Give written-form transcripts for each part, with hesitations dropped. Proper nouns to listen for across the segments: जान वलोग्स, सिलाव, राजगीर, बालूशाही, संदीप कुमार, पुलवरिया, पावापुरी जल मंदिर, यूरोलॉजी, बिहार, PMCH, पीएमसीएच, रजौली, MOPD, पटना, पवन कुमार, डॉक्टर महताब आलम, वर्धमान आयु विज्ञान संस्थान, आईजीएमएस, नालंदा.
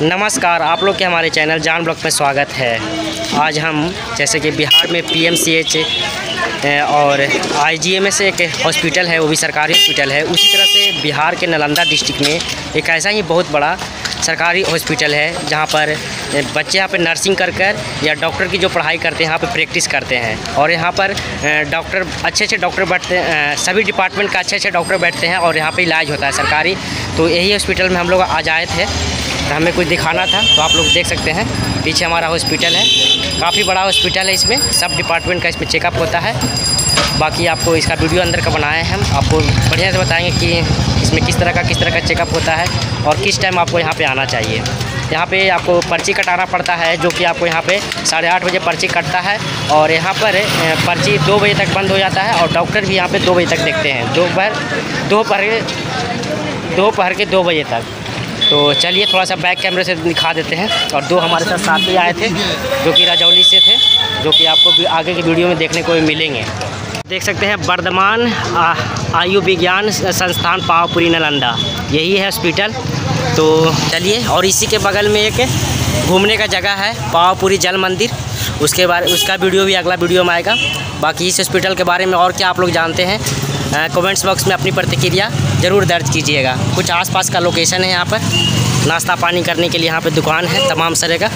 नमस्कार, आप लोग के हमारे चैनल जान ब्लॉग में स्वागत है। आज हम जैसे कि बिहार में पीएमसीएच और आईजीएमएस एक हॉस्पिटल है, वो भी सरकारी हॉस्पिटल है, उसी तरह से बिहार के नालंदा डिस्ट्रिक्ट में एक ऐसा ही बहुत बड़ा सरकारी हॉस्पिटल है जहाँ पर बच्चे यहाँ पर नर्सिंग कर या डॉक्टर की जो पढ़ाई करते हैं यहाँ पर प्रैक्टिस करते हैं। और यहाँ पर डॉक्टर अच्छे डॉक्टर बैठते हैं, सभी डिपार्टमेंट का अच्छे डॉक्टर बैठते हैं और यहाँ पर इलाज होता है सरकारी। तो यही हॉस्पिटल में हम लोग आज आए थे, तो हमें कुछ दिखाना था। तो आप लोग देख सकते हैं पीछे हमारा हॉस्पिटल है, काफ़ी बड़ा हॉस्पिटल है। इसमें सब डिपार्टमेंट का इसमें चेकअप होता है। बाकी आपको इसका वीडियो अंदर का बनाए हैं, हम आपको बढ़िया से बताएंगे कि इसमें किस तरह का चेकअप होता है और किस टाइम आपको यहाँ पे आना चाहिए। यहाँ पे आपको पर्ची कटाना पड़ता है, जो कि आपको यहाँ पे 8:30 बजे पर्ची कटता है और यहाँ पर पर्ची 2 बजे तक बंद हो जाता है। और डॉक्टर भी यहाँ पर 2 बजे तक देखते हैं, दोपहर के 2 बजे तक। तो चलिए थोड़ा सा बैक कैमरे से दिखा देते हैं। और 2 हमारे साथ में आए थे जो कि रजौली से थे, जो कि आपको आगे की वीडियो में देखने को भी मिलेंगे। देख सकते हैं वर्धमान आयु विज्ञान संस्थान पावापुरी नालंदा, यही है हॉस्पिटल। तो चलिए, और इसी के बगल में एक घूमने का जगह है पावापुरी जल मंदिर, उसका वीडियो भी अगला वीडियो में आएगा। बाकी इस हॉस्पिटल के बारे में और क्या आप लोग जानते हैं, कमेंट्स बॉक्स में अपनी प्रतिक्रिया ज़रूर दर्ज कीजिएगा। कुछ आसपास का लोकेशन है, यहाँ पर नाश्ता पानी करने के लिए यहाँ पर दुकान है तमाम सारे का।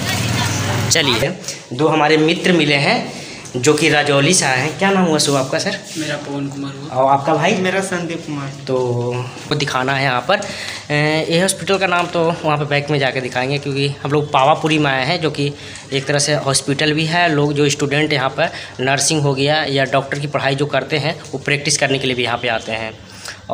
चलिए, 2 हमारे मित्र मिले हैं जो कि रजौली से आए हैं। क्या नाम हुआ सुबह आपका सर? मेरा पवन कुमार हुआ। और आपका भाई? मेरा संदीप कुमार। तो आपको दिखाना है यहाँ पर ये हॉस्पिटल का नाम, तो वहाँ पर बैक में जाकर दिखाएंगे, क्योंकि हम लोग पावापुरी में आए हैं जो कि एक तरह से हॉस्पिटल भी है। लोग जो स्टूडेंट यहाँ पर नर्सिंग हो गया या डॉक्टर की पढ़ाई जो करते हैं वो प्रैक्टिस करने के लिए भी यहाँ पर आते हैं।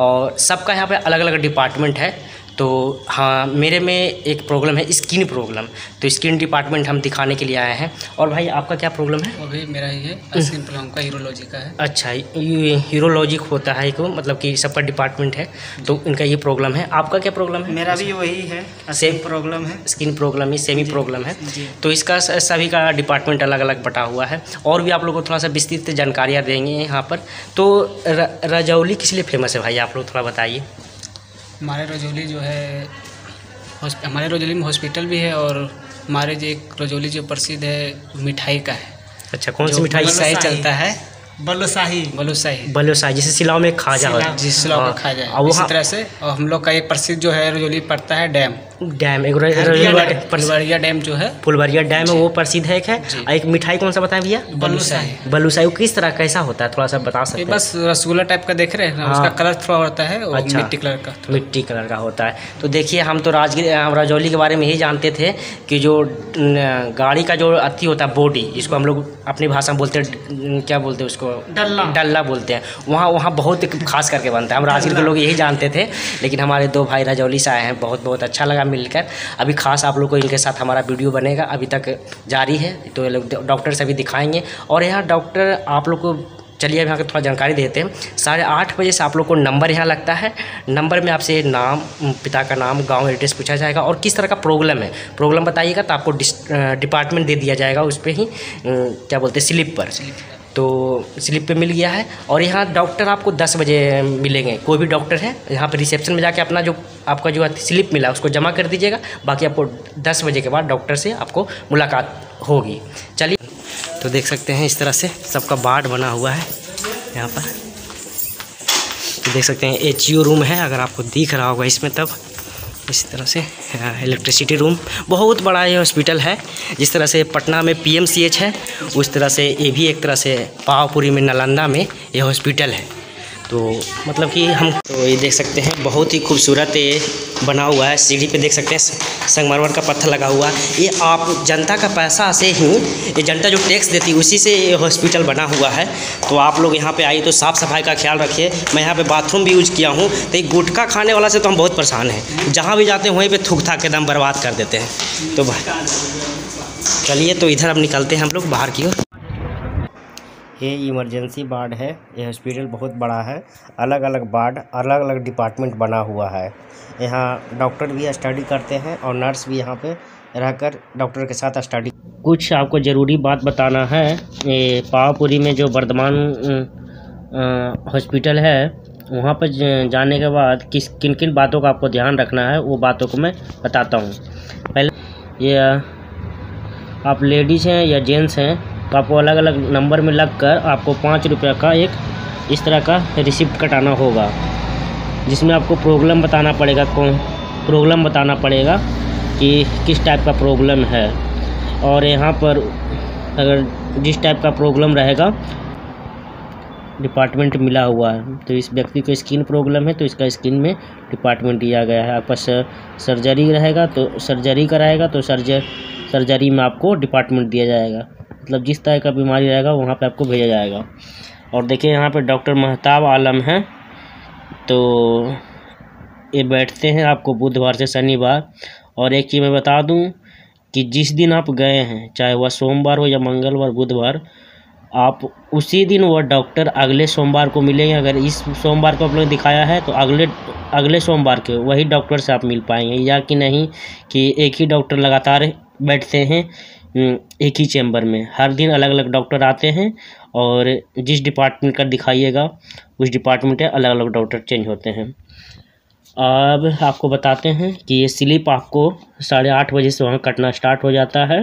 और सबका यहाँ पे अलग अलग डिपार्टमेंट है। तो हाँ, मेरे में एक प्रॉब्लम है स्किन प्रॉब्लम, तो स्किन डिपार्टमेंट हम दिखाने के लिए आए हैं। और भाई आपका क्या प्रॉब्लम है? अभी मेरा ही है स्किन प्रॉब्लम का, यूरोलॉजी का है। अच्छा, यूरोलॉजी होता है को, मतलब कि सबका डिपार्टमेंट है, तो इनका ये प्रॉब्लम है। आपका क्या प्रॉब्लम है? मेरा भी वही है, सेम प्रॉब्लम है, स्किन प्रॉब्लम ही सेमी प्रॉब्लम है। तो इसका सभी का डिपार्टमेंट अलग अलग बटा हुआ है। और भी आप लोग को थोड़ा सा विस्तृत जानकारियाँ देंगे यहाँ पर। तो रजौली किस लिए फेमस है भाई, आप लोग थोड़ा बताइए। हमारे रजौली जो है, हमारे रजौली में हॉस्पिटल भी है और हमारे जो एक रजौली जो प्रसिद्ध है मिठाई का है। अच्छा, कौन सी मिठाई? शाही चलता है, बालूशाही, जैसे सिलाव में खाजा हो, जिस सिलाव में खाजा है उसी तरह से। और हम लोग का एक प्रसिद्ध जो है रजौली पड़ता है डैम, एक पुलवरिया डैम जो है, पुलवरिया डैम है वो प्रसिद्ध है। एक मिठाई कौन सा बताएं भैया? बालूशाही। वो किस तरह कैसा होता है, थोड़ा सा बता सकते हैं? बस रसगुल्ला टाइप का देख रहे हैं, उसका कलर थोड़ा होता है और मिट्टी कलर का होता है। तो देखिए, हम तो राजगीर रजौली के बारे में ही जानते थे कि जो गाड़ी का जो अति होता है बॉडी, जिसको हम लोग अपनी भाषा में बोलते हैं, क्या बोलते हैं उसको, डल्ला बोलते हैं, वहाँ बहुत खास करके बनता है। हम राजगीर के लोग यही जानते थे, लेकिन हमारे 2 भाई रजौली से आए हैं, बहुत अच्छा लगा मिलकर। अभी खास आप लोग को इनके साथ हमारा वीडियो बनेगा, अभी तक जारी है, तो ये लोग डॉक्टर से भी दिखाएंगे। और यहाँ डॉक्टर आप लोग को, चलिए अब यहाँ की थोड़ा जानकारी देते हैं। 8:30 बजे से आप लोग को नंबर यहाँ लगता है। नंबर में आपसे नाम, पिता का नाम, गांव, एड्रेस पूछा जाएगा और किस तरह का प्रॉब्लम है, प्रॉब्लम बताइएगा तो आपको डिपार्टमेंट दे दिया जाएगा उस पर ही, क्या बोलते हैं, स्लिप पर। तो स्लिप पे मिल गया है। और यहाँ डॉक्टर आपको 10 बजे मिलेंगे, कोई भी डॉक्टर है। यहाँ पे रिसेप्शन में जाके अपना जो आपका जो स्लिप मिला उसको जमा कर दीजिएगा। बाकी आपको 10 बजे के बाद डॉक्टर से आपको मुलाकात होगी। चलिए, तो देख सकते हैं इस तरह से सबका वार्ड बना हुआ है यहाँ पर। तो देख सकते हैं HU रूम है, अगर आपको दिख रहा होगा इसमें, तब इस तरह से इलेक्ट्रिसिटी रूम। बहुत बड़ा ये हॉस्पिटल है। जिस तरह से पटना में PMCH है, उस तरह से ये भी एक तरह से पावापुरी में नालंदा में ये हॉस्पिटल है। तो मतलब कि हम तो ये देख सकते हैं बहुत ही खूबसूरत ये बना हुआ है। सीढ़ी पे देख सकते हैं संगमरमर का पत्थर लगा हुआ। ये आप जनता का पैसा से ही, ये जनता जो टैक्स देती है उसी से ये हॉस्पिटल बना हुआ है। तो आप लोग यहाँ पे आइए तो साफ़ सफाई का ख्याल रखिए। मैं यहाँ पे बाथरूम भी यूज़ किया हूँ, तो ये गुटखा खाने वाला से तो हम बहुत परेशान हैं, जहाँ भी जाते हैं वहीं पर थूक थाक के दम बर्बाद कर देते हैं। तो चलिए, तो इधर अब निकलते हैं हम लोग बाहर की ओर। ये इमरजेंसी वार्ड है। ये हॉस्पिटल बहुत बड़ा है, अलग अलग वार्ड, अलग अलग डिपार्टमेंट बना हुआ है। यहाँ डॉक्टर भी स्टडी करते हैं और नर्स भी यहाँ पे रहकर डॉक्टर के साथ स्टडी। कुछ आपको ज़रूरी बात बताना है। ये पावापुरी में जो वर्धमान हॉस्पिटल है वहाँ पर जाने के बाद किन किन बातों का आपको ध्यान रखना है वो बातों को मैं बताता हूँ। पहले ये आप लेडीज़ हैं या जेंट्स हैं तो आपको अलग अलग नंबर में लग कर आपको 5 रुपये का एक इस तरह का रिसिप्ट कटाना होगा, जिसमें आपको प्रॉब्लम बताना पड़ेगा। कौन प्रॉब्लम बताना पड़ेगा कि किस टाइप का प्रॉब्लम है, और यहाँ पर अगर जिस टाइप का प्रॉब्लम रहेगा डिपार्टमेंट मिला हुआ है, तो इस व्यक्ति को स्किन प्रॉब्लम है तो इसका स्किन में डिपार्टमेंट दिया गया है। आपका सर्जरी रहेगा तो सर्जरी कराएगा तो सर्जरी में आपको डिपार्टमेंट दिया जाएगा। मतलब जिस तरह का बीमारी रहेगा वहाँ पे आपको भेजा जाएगा। और देखिए यहाँ पे डॉक्टर महताब आलम हैं, तो ये बैठते हैं आपको बुधवार से शनिवार। और एक चीज़ मैं बता दूँ कि जिस दिन आप गए हैं, चाहे वह सोमवार हो या मंगलवार बुधवार, आप उसी दिन वह डॉक्टर अगले सोमवार को मिलेंगे। अगर इस सोमवार को आप लोगों ने दिखाया है तो अगले सोमवार के वही डॉक्टर से आप मिल पाएंगे, या कि नहीं कि एक ही डॉक्टर लगातार बैठते हैं एक ही चैम्बर में। हर दिन अलग अलग डॉक्टर आते हैं और जिस डिपार्टमेंट का दिखाइएगा उस डिपार्टमेंट के अलग अलग डॉक्टर चेंज होते हैं। अब आपको बताते हैं कि ये स्लिप आपको 8:30 बजे से वहाँ कटना स्टार्ट हो जाता है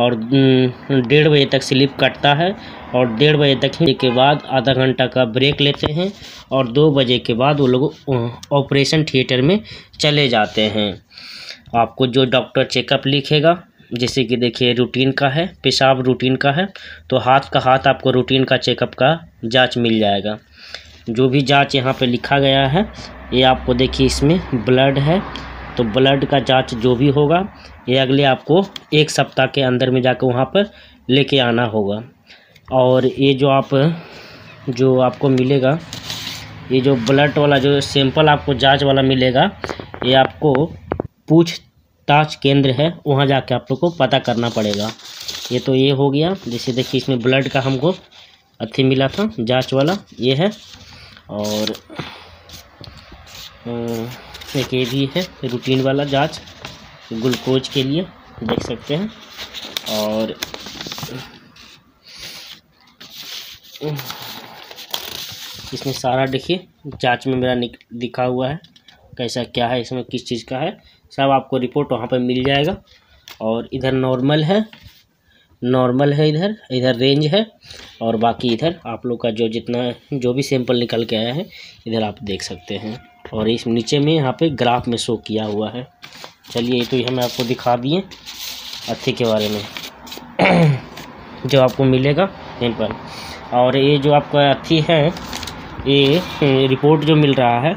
और 1:30 बजे तक स्लिप कटता है, और 1:30 बजे तक ही के बाद आधा घंटा का ब्रेक लेते हैं और 2 बजे के बाद वो लोग ऑपरेशन थिएटर में चले जाते हैं। आपको जो डॉक्टर चेकअप लिखेगा, जैसे कि देखिए रूटीन का है, पेशाब रूटीन का है, तो हाथ का आपको रूटीन का चेकअप का जांच मिल जाएगा। जो भी जांच यहाँ पे लिखा गया है, ये आपको देखिए इसमें ब्लड है तो ब्लड का जांच जो भी होगा ये अगले आपको 1 सप्ताह के अंदर में जाकर वहाँ पर लेके आना होगा। और ये जो आपको मिलेगा, ये जो ब्लड वाला जो सैंपल आपको जांच वाला मिलेगा, ये आपको पूछताछ केंद्र है वहाँ जाके आप लोग को पता करना पड़ेगा। ये तो ये हो गया, जैसे देखिए इसमें ब्लड का हमको अच्छी मिला था जांच वाला, ये है। और एक ये भी है रूटीन वाला जांच ग्लूकोज के लिए, देख सकते हैं। और इसमें सारा देखिए जांच में मेरा दिखा हुआ है कैसा क्या है, इसमें किस चीज़ का है, सब आपको रिपोर्ट वहाँ पर मिल जाएगा। और इधर नॉर्मल है, इधर रेंज है, और बाकी इधर आप लोग का जो भी सैंपल निकल के आया है इधर आप देख सकते हैं। और इस नीचे में यहाँ पे ग्राफ में शो किया हुआ है। चलिए, तो ये हमें आपको दिखा दिए अथी के बारे में जो आपको मिलेगा सैंपल। और ये जो आपका अथी है, ये रिपोर्ट जो मिल रहा है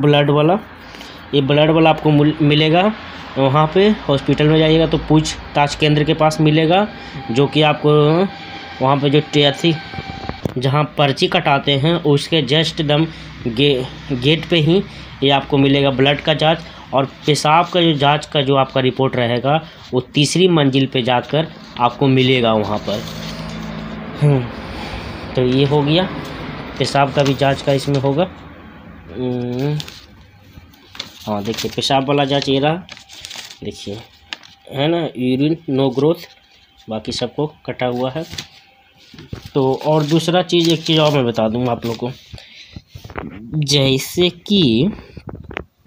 ब्लड वाला, ये ब्लड वाला आपको मिलेगा वहाँ पे हॉस्पिटल में जाइएगा तो पूछताछ केंद्र के पास मिलेगा, जो कि आपको वहाँ पे जो टी जहाँ पर्ची कटाते हैं उसके जस्ट दम गेट पे ही ये आपको मिलेगा ब्लड का जांच। और पेशाब का जो जांच का जो आपका रिपोर्ट रहेगा वो 3री मंजिल पे जाकर आपको मिलेगा वहाँ पर। तो ये हो गया, पेशाब का भी जांच का इसमें होगा। हाँ देखिए पेशाब वाला जांच ये रहा, देखिए है ना, यूरिन नो ग्रोथ, बाकी सबको कटा हुआ है। तो और दूसरा चीज़, एक चीज़ और मैं बता दूँगा आप लोग को, जैसे कि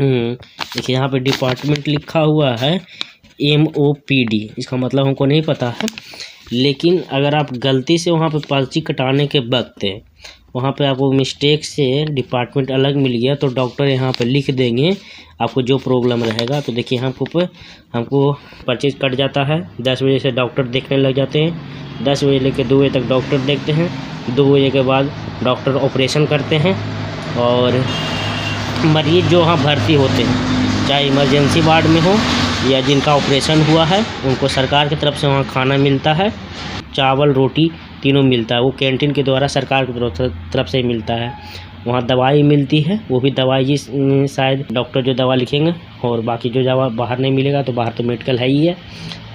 देखिए यहाँ पे डिपार्टमेंट लिखा हुआ है MOPD, इसका मतलब हमको नहीं पता है, लेकिन अगर आप गलती से वहाँ पे पर्ची कटाने के वक्त वहाँ पे आपको मिस्टेक से डिपार्टमेंट अलग मिल गया तो डॉक्टर यहाँ पे लिख देंगे आपको जो प्रॉब्लम रहेगा। तो देखिए हमको पर्चेज कट जाता है, 10 बजे से डॉक्टर देखने लग जाते हैं, 10 बजे लेकर 2 बजे तक डॉक्टर देखते हैं, 2 बजे के बाद डॉक्टर ऑपरेशन करते हैं। और मरीज़ जो वहाँ भर्ती होते हैं, चाहे इमरजेंसी वार्ड में हो या जिनका ऑपरेशन हुआ है, उनको सरकार की तरफ से वहाँ खाना मिलता है, चावल रोटी तीनों मिलता है, वो कैंटीन के द्वारा सरकार की तरफ से मिलता है। वहाँ दवाई मिलती है, वो भी दवाई जिस शायद डॉक्टर जो दवा लिखेंगे, और बाकी जो दवा बाहर नहीं मिलेगा तो बाहर तो मेडिकल है ही है।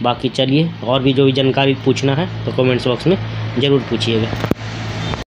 बाकी चलिए, और भी जो भी जानकारी पूछना है तो कमेंट्स बॉक्स में ज़रूर पूछिएगा।